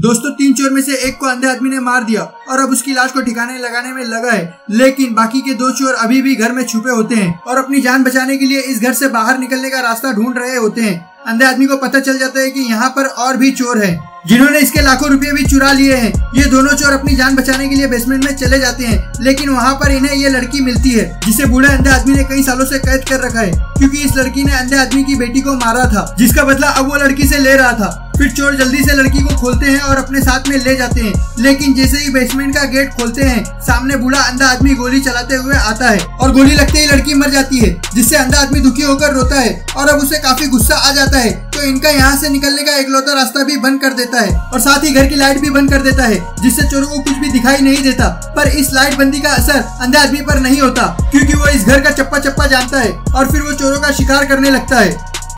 दोस्तों 3 चोर में से एक को अंधे आदमी ने मार दिया और अब उसकी लाश को ठिकाने लगाने में लगा है, लेकिन बाकी के 2 चोर अभी भी घर में छुपे होते हैं और अपनी जान बचाने के लिए इस घर से बाहर निकलने का रास्ता ढूंढ रहे होते हैं। अंधे आदमी को पता चल जाता है कि यहाँ पर और भी चोर हैं जिन्होंने इसके लाखों रुपए भी चुरा लिए हैं। ये दोनों चोर अपनी जान बचाने के लिए बेसमेंट में चले जाते हैं, लेकिन वहाँ पर इन्हें ये लड़की मिलती है जिसे बूढ़े अंधे आदमी ने कई सालों से कैद कर रखा है, क्योंकि इस लड़की ने अंधे आदमी की बेटी को मारा था जिसका बदला अब वो लड़की से ले रहा था। फिर चोर जल्दी से लड़की को खोलते हैं और अपने साथ में ले जाते हैं, लेकिन जैसे ही बेसमेंट का गेट खोलते हैं सामने बूढ़ा अंधा आदमी गोली चलाते हुए आता है और गोली लगते ही लड़की मर जाती है, जिससे अंधा आदमी दुखी होकर रोता है और अब उसे काफी गुस्सा आ जाता है, तो इनका यहाँ से निकलने का इकलौता रास्ता भी बंद कर देता है और साथ ही घर की लाइट भी बंद कर देता है, जिससे चोरों को कुछ भी दिखाई नहीं देता। पर इस लाइट बंदी का असर अंधे आदमी पर नहीं होता, क्योंकि वो इस घर का चप्पा चप्पा जानता है और फिर वो चोरों का शिकार करने लगता है।